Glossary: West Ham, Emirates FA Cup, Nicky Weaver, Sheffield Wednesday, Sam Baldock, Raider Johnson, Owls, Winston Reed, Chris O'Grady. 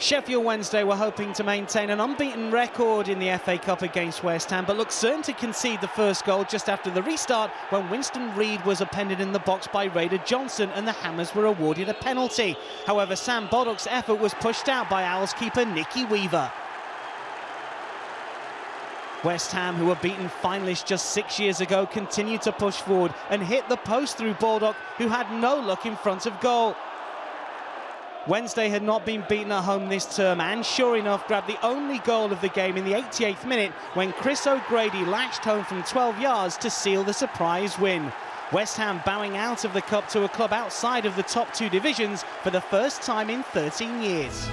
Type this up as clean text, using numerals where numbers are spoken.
Sheffield Wednesday were hoping to maintain an unbeaten record in the FA Cup against West Ham, but looked certain to concede the first goal just after the restart when Winston Reed was appended in the box by Raider Johnson and the Hammers were awarded a penalty. However, Sam Baldock's effort was pushed out by Owls keeper Nicky Weaver. West Ham, who were beaten finalists just 6 years ago, continued to push forward and hit the post through Baldock, who had no luck in front of goal. Wednesday had not been beaten at home this term and, sure enough, grabbed the only goal of the game in the 88th minute when Chris O'Grady lashed home from 12 yards to seal the surprise win. West Ham bowing out of the Cup to a club outside of the top two divisions for the first time in 13 years.